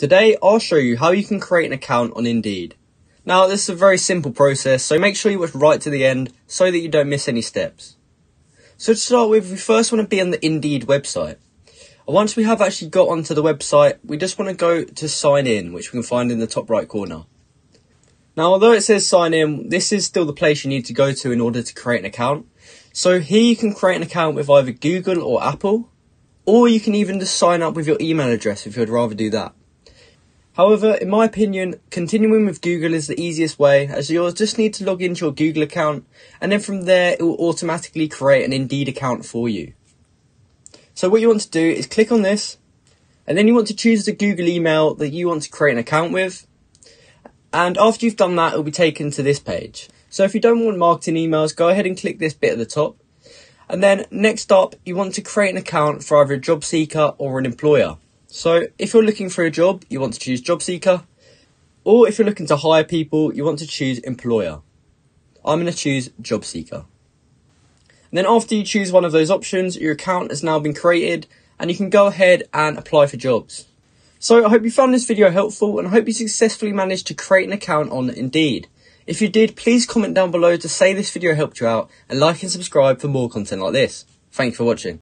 Today, I'll show you how you can create an account on Indeed. Now, this is a very simple process, so make sure you watch right to the end so that you don't miss any steps. So to start with, we first want to be on the Indeed website. And once we have actually got onto the website, we just want to go to sign in, which we can find in the top right corner. Now, although it says sign in, this is still the place you need to go to in order to create an account. So here you can create an account with either Google or Apple, or you can even just sign up with your email address if you'd rather do that. However, in my opinion, continuing with Google is the easiest way, as you'll just need to log into your Google account, and then from there it will automatically create an Indeed account for you. So what you want to do is click on this, and then you want to choose the Google email that you want to create an account with, and after you've done that, it will be taken to this page. So if you don't want marketing emails, go ahead and click this bit at the top, and then next up, you want to create an account for either a job seeker or an employer. So if you're looking for a job, you want to choose job seeker, or if you're looking to hire people, you want to choose employer. I'm going to choose job seeker. And then after you choose one of those options, your account has now been created and you can go ahead and apply for jobs. So I hope you found this video helpful, and I hope you successfully managed to create an account on Indeed. If you did, please comment down below to say this video helped you out, and like and subscribe for more content like this. Thanks for watching.